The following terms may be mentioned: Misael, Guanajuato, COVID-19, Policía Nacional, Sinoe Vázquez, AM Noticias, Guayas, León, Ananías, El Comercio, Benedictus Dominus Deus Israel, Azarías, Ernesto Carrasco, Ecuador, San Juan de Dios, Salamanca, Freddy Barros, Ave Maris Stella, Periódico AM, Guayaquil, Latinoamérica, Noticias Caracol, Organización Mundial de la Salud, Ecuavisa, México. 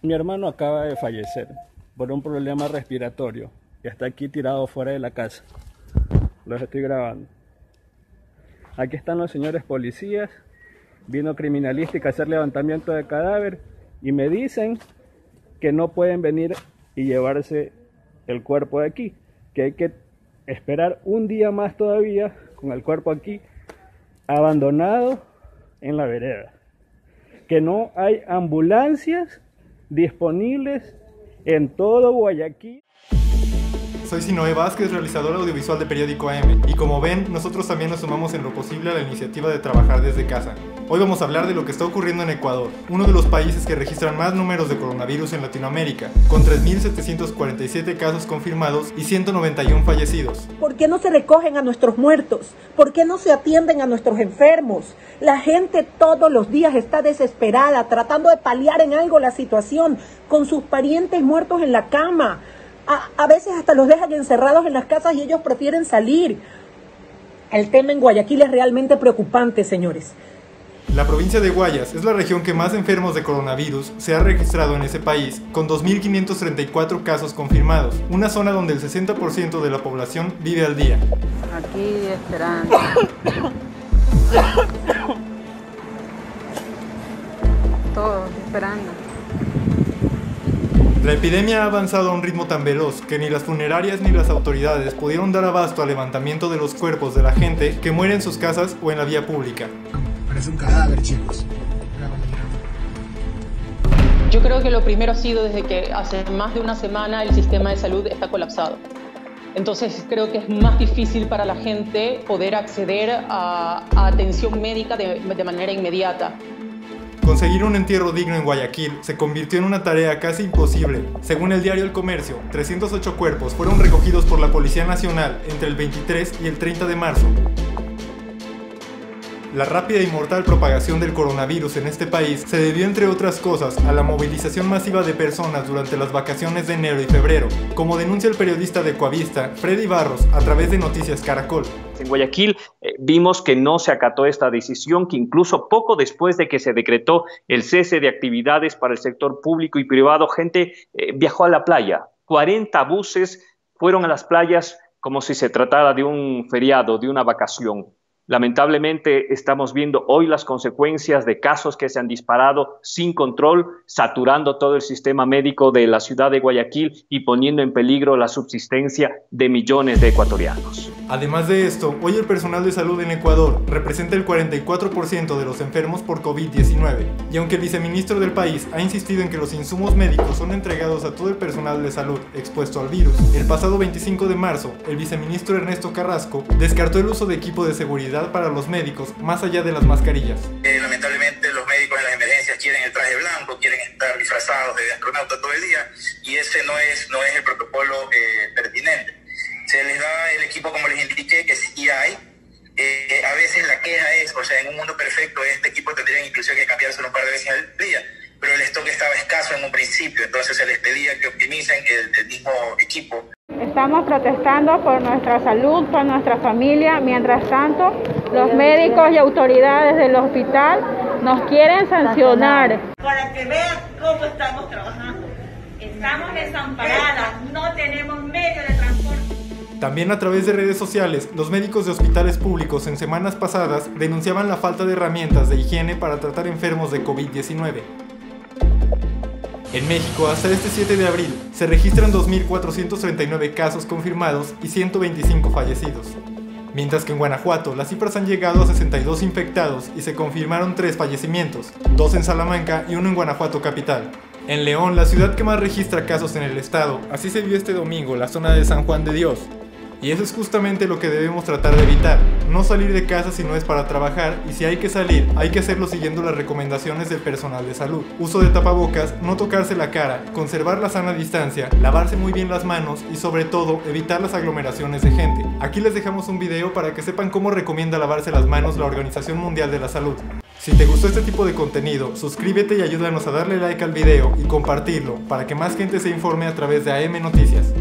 Mi hermano acaba de fallecer por un problema respiratorio y está aquí tirado fuera de la casa. Los estoy grabando. Aquí están los señores policías. Vino criminalística a hacer levantamiento de cadáver y me dicen que no pueden venir y llevarse el cuerpo de aquí, que hay que esperar un día más todavía con el cuerpo aquí abandonado en la vereda, que no hay ambulancias disponibles en todo Guayaquil. Soy Sinoe Vázquez, realizador audiovisual de Periódico AM, y como ven, nosotros también nos sumamos en lo posible a la iniciativa de trabajar desde casa. Hoy vamos a hablar de lo que está ocurriendo en Ecuador, uno de los países que registran más números de coronavirus en Latinoamérica, con 3.747 casos confirmados y 191 fallecidos. ¿Por qué no se recogen a nuestros muertos? ¿Por qué no se atienden a nuestros enfermos? La gente todos los días está desesperada, tratando de paliar en algo la situación, con sus parientes muertos en la cama. A veces hasta los dejan encerrados en las casas y ellos prefieren salir. El tema en Guayaquil es realmente preocupante, señores. La provincia de Guayas es la región que más enfermos de coronavirus se ha registrado en ese país, con 2.534 casos confirmados, una zona donde el 60% de la población vive al día. Aquí esperando. Todos esperando. La epidemia ha avanzado a un ritmo tan veloz que ni las funerarias ni las autoridades pudieron dar abasto al levantamiento de los cuerpos de la gente que muere en sus casas o en la vía pública. Parece un cadáver, chicos. Yo creo que lo primero ha sido desde que hace más de una semana el sistema de salud está colapsado. Entonces creo que es más difícil para la gente poder acceder a atención médica de manera inmediata. Conseguir un entierro digno en Guayaquil se convirtió en una tarea casi imposible. Según el diario El Comercio, 308 cuerpos fueron recogidos por la Policía Nacional entre el 23 y el 30 de marzo. La rápida y mortal propagación del coronavirus en este país se debió, entre otras cosas, a la movilización masiva de personas durante las vacaciones de enero y febrero, como denuncia el periodista de Ecuavisa, Freddy Barros, a través de Noticias Caracol. En Guayaquil vimos que no se acató esta decisión, que incluso poco después de que se decretó el cese de actividades para el sector público y privado, gente viajó a la playa. 40 buses fueron a las playas como si se tratara de un feriado, de una vacación. Lamentablemente estamos viendo hoy las consecuencias de casos que se han disparado sin control, saturando todo el sistema médico de la ciudad de Guayaquil y poniendo en peligro la subsistencia de millones de ecuatorianos. Además de esto, hoy el personal de salud en Ecuador representa el 44% de los enfermos por COVID-19. Y aunque el viceministro del país ha insistido en que los insumos médicos son entregados a todo el personal de salud expuesto al virus, el pasado 25 de marzo, el viceministro Ernesto Carrasco descartó el uso de equipo de seguridad para los médicos, más allá de las mascarillas. Lamentablemente los médicos en las emergencias quieren el traje blanco, quieren estar disfrazados de astronauta todo el día y ese no es el protocolo pertinente. Se les da el equipo como les indiqué que sí hay. A veces la queja es, o sea, en un mundo perfecto este equipo tendría incluso que cambiarse un par de veces al día, pero el stock estaba escaso en un principio, entonces se les pedía que optimicen el mismo equipo. Estamos protestando por nuestra salud, por nuestra familia. Mientras tanto, los médicos y autoridades del hospital nos quieren sancionar. Para que vean cómo estamos trabajando. Estamos desamparadas, no tenemos medio de transporte. También a través de redes sociales, los médicos de hospitales públicos en semanas pasadas denunciaban la falta de herramientas de higiene para tratar enfermos de COVID-19. En México, hasta este 7 de abril, se registran 2.439 casos confirmados y 125 fallecidos. Mientras que en Guanajuato, las cifras han llegado a 62 infectados y se confirmaron 3 fallecimientos, 2 en Salamanca y 1 en Guanajuato capital. En León, la ciudad que más registra casos en el estado, así se vio este domingo la zona de San Juan de Dios. Y eso es justamente lo que debemos tratar de evitar, no salir de casa si no es para trabajar, y si hay que salir, hay que hacerlo siguiendo las recomendaciones del personal de salud. Uso de tapabocas, no tocarse la cara, conservar la sana distancia, lavarse muy bien las manos y sobre todo evitar las aglomeraciones de gente. Aquí les dejamos un video para que sepan cómo recomienda lavarse las manos la Organización Mundial de la Salud. Si te gustó este tipo de contenido, suscríbete y ayúdanos a darle like al video y compartirlo para que más gente se informe a través de AM Noticias.